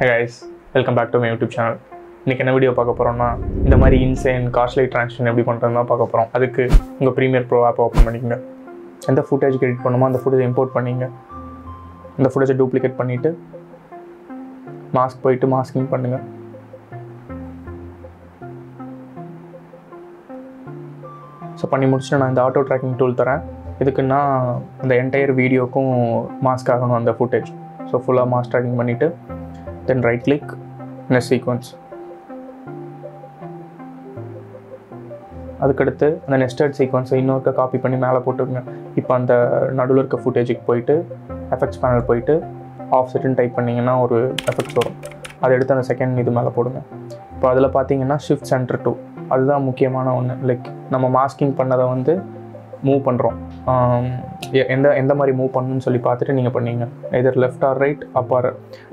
Hey guys, welcome back to my YouTube channel. If you want to see this video, insane car slide transition, you can open the Premiere Pro app. If you footage, you can import the footage. Duplicate the mask, masking. So, I will show you the auto tracking tool. This is the entire video mask on the footage. So, full mask tracking. Then right click in a sequence. The nested sequence copy panni mela potukenga ipo and nadula irka footage ku poitu effects panel poitu offset nu type panningena oru effects varum adu edutha and second idu mela podunga ipo adula pathingena shift center to adha mukkiyamaana one like nama masking pannada vande move pandrom endha mari move pannunu solli paathittu neenga panninga either left or right up or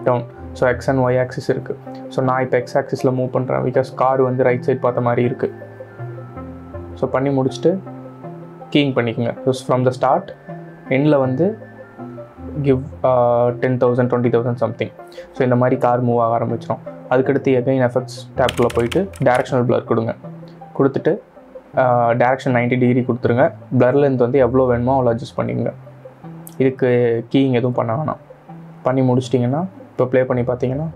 down so x and y axis irukku so na ipo x axis la move pandra because car vande right side paatha mari irukku. So, பண்ணி முடிச்சிட்டு keying பண்ணிக்கங்க. So from the start endல வந்து give 10,000 20,000 something. So இந்த மாதிரி car move ஆக ஆரம்பிச்சிரும். அதுக்கு அடுத்து again effects tab குள்ள போயிடு directional blur கொடுங்க. கொடுத்துட்டு direction 90 degree கொடுத்துருங்க. Blur length வந்து எவ்வளவு வேணுமோ அவ்வளவு adjust பண்ணிக்கங்க. இதுக்கு keying எதுவும் பண்ண வேணாம். பண்ணி முடிச்சிட்டீங்கன்னா இப்போ play பண்ணி பாத்தீங்கன்னா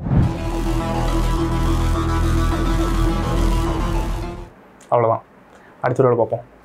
அவ்வளவுதான். அடுத்த வீடியோல பார்ப்போம்.